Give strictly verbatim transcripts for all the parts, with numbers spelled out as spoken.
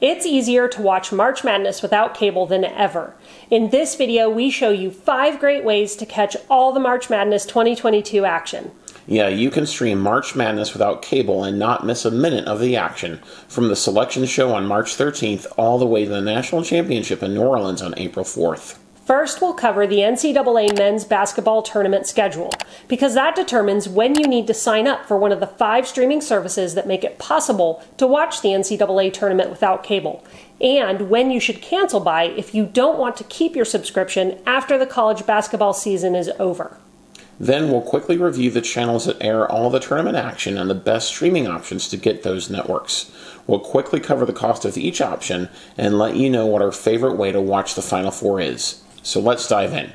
It's easier to watch March Madness without cable than ever. In this video, we show you five great ways to catch all the March Madness twenty twenty-two action. Yeah, you can stream March Madness without cable and not miss a minute of the action, from the Selection Show on March thirteenth all the way to the National Championship in New Orleans on April fourth. First, we'll cover the N C double A men's basketball tournament schedule, because that determines when you need to sign up for one of the five streaming services that make it possible to watch the N C double A tournament without cable, and when you should cancel by if you don't want to keep your subscription after the college basketball season is over. Then we'll quickly review the channels that air all the tournament action and the best streaming options to get those networks. We'll quickly cover the cost of each option and let you know what our favorite way to watch the Final Four is. So let's dive in.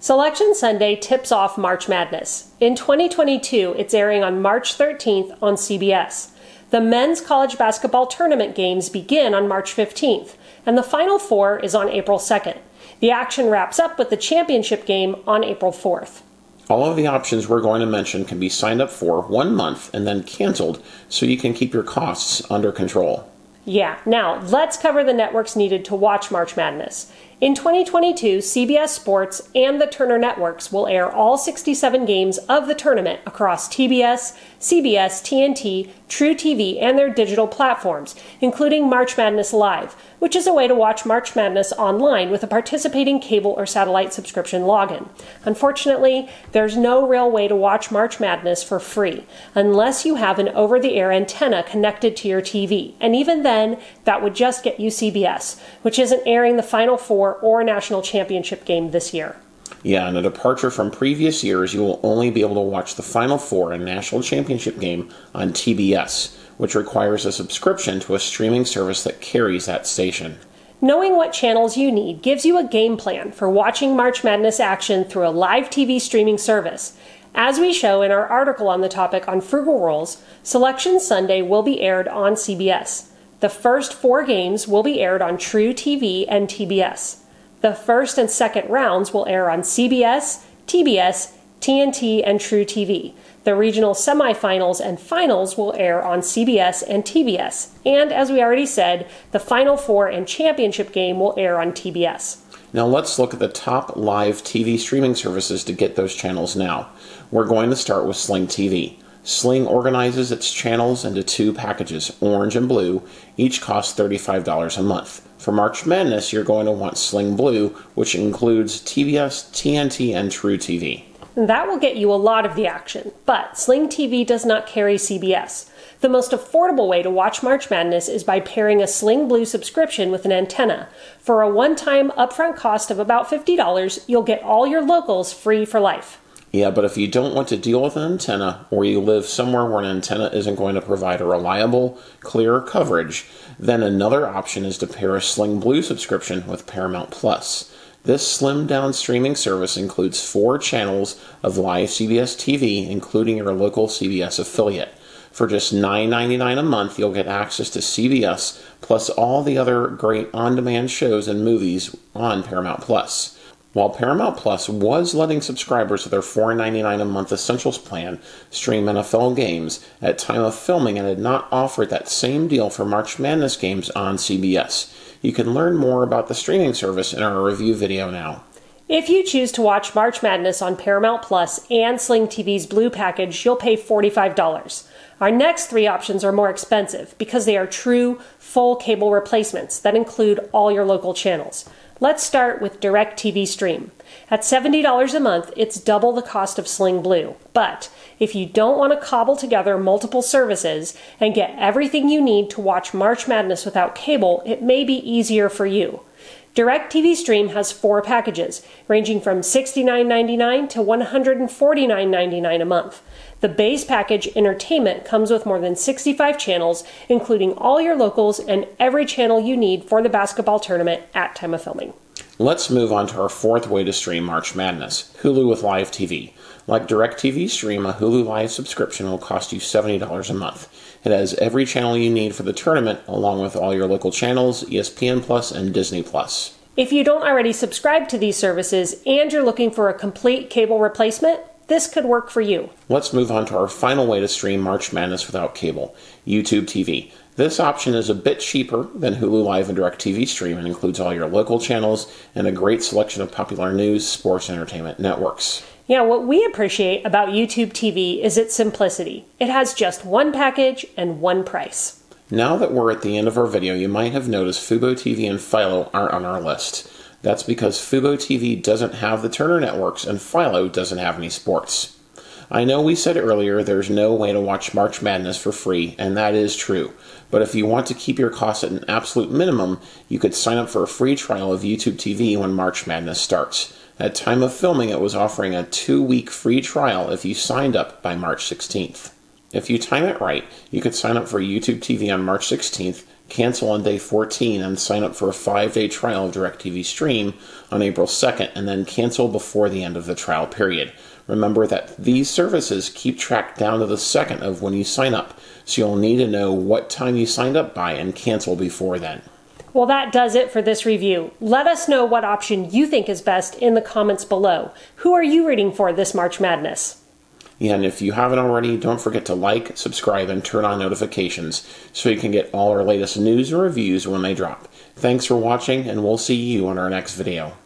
Selection Sunday tips off March Madness. In twenty twenty-two, it's airing on March thirteenth on C B S. The men's college basketball tournament games begin on March fifteenth, and the Final Four is on April second. The action wraps up with the championship game on April fourth. All of the options we're going to mention can be signed up for one month and then canceled so you can keep your costs under control. Yeah, now let's cover the networks needed to watch March Madness. In twenty twenty-two, C B S Sports and the Turner Networks will air all sixty-seven games of the tournament across T B S, C B S, T N T, TruTV, and their digital platforms, including March Madness Live, which is a way to watch March Madness online with a participating cable or satellite subscription login. Unfortunately, there's no real way to watch March Madness for free, unless you have an over-the-air antenna connected to your T V, and even then, that would just get you C B S, which isn't airing the Final Four or a national championship game this year. Yeah, and a departure from previous years, you will only be able to watch the Final Four and national championship game on T B S, which requires a subscription to a streaming service that carries that station. Knowing what channels you need gives you a game plan for watching March Madness action through a live T V streaming service. As we show in our article on the topic on Frugal Rules, Selection Sunday will be aired on C B S. The first four games will be aired on TruTV and T B S. The first and second rounds will air on C B S, T B S, T N T, and TruTV. The regional semifinals and finals will air on C B S and T B S. And as we already said, the Final Four and championship game will air on T B S. Now let's look at the top live T V streaming services to get those channels now. We're going to start with Sling T V. Sling organizes its channels into two packages, orange and blue, each costs thirty-five dollars a month. For March Madness, you're going to want Sling Blue, which includes T B S, T N T, and TruTV. That will get you a lot of the action, but Sling T V does not carry C B S. The most affordable way to watch March Madness is by pairing a Sling Blue subscription with an antenna. For a one-time upfront cost of about fifty dollars, you'll get all your locals free for life. Yeah, but if you don't want to deal with an antenna, or you live somewhere where an antenna isn't going to provide a reliable, clear coverage, then another option is to pair a Sling Blue subscription with Paramount plus. This slimmed-down streaming service includes four channels of live C B S T V, including your local C B S affiliate. For just nine ninety-nine a month, you'll get access to C B S, plus all the other great on-demand shows and movies on Paramount plus. While Paramount plus was letting subscribers of their four ninety-nine a month Essentials plan stream N F L games at time of filming, and had not offered that same deal for March Madness games on C B S. You can learn more about the streaming service in our review video now. If you choose to watch March Madness on Paramount plus and Sling T V's Blue package, you'll pay forty-five dollars. Our next three options are more expensive because they are true, full cable replacements that include all your local channels. Let's start with DirecTV Stream. At seventy dollars a month, it's double the cost of Sling Blue. But if you don't want to cobble together multiple services and get everything you need to watch March Madness without cable, it may be easier for you. DirecTV Stream has four packages, ranging from sixty-nine ninety-nine to one forty-nine ninety-nine a month. The base package, Entertainment, comes with more than sixty-five channels, including all your locals and every channel you need for the basketball tournament at time of filming. Let's move on to our fourth way to stream March Madness, Hulu with Live T V. Like DirecTV Stream, a Hulu Live subscription will cost you seventy dollars a month. It has every channel you need for the tournament, along with all your local channels, E S P N plus, and Disney plus. If you don't already subscribe to these services and you're looking for a complete cable replacement, this could work for you. Let's move on to our final way to stream March Madness without cable, YouTube T V. This option is a bit cheaper than Hulu Live and DirecTV Stream and includes all your local channels and a great selection of popular news, sports, and entertainment networks. Yeah, what we appreciate about YouTube T V is its simplicity. It has just one package and one price. Now that we're at the end of our video, you might have noticed FuboTV and Philo aren't on our list. That's because FuboTV doesn't have the Turner networks and Philo doesn't have any sports. I know we said earlier there's no way to watch March Madness for free, and that is true. But if you want to keep your costs at an absolute minimum, you could sign up for a free trial of YouTube T V when March Madness starts. At time of filming, it was offering a two-week free trial if you signed up by March sixteenth. If you time it right, you could sign up for YouTube T V on March sixteenth, cancel on day fourteen, and sign up for a five-day trial of DirecTV Stream on April second, and then cancel before the end of the trial period. Remember that these services keep track down to the second of when you sign up, so you'll need to know what time you signed up by and cancel before then. Well, that does it for this review. Let us know what option you think is best in the comments below. Who are you rooting for this March Madness? Yeah, and if you haven't already, don't forget to like, subscribe, and turn on notifications so you can get all our latest news and reviews when they drop. Thanks for watching, and we'll see you on our next video.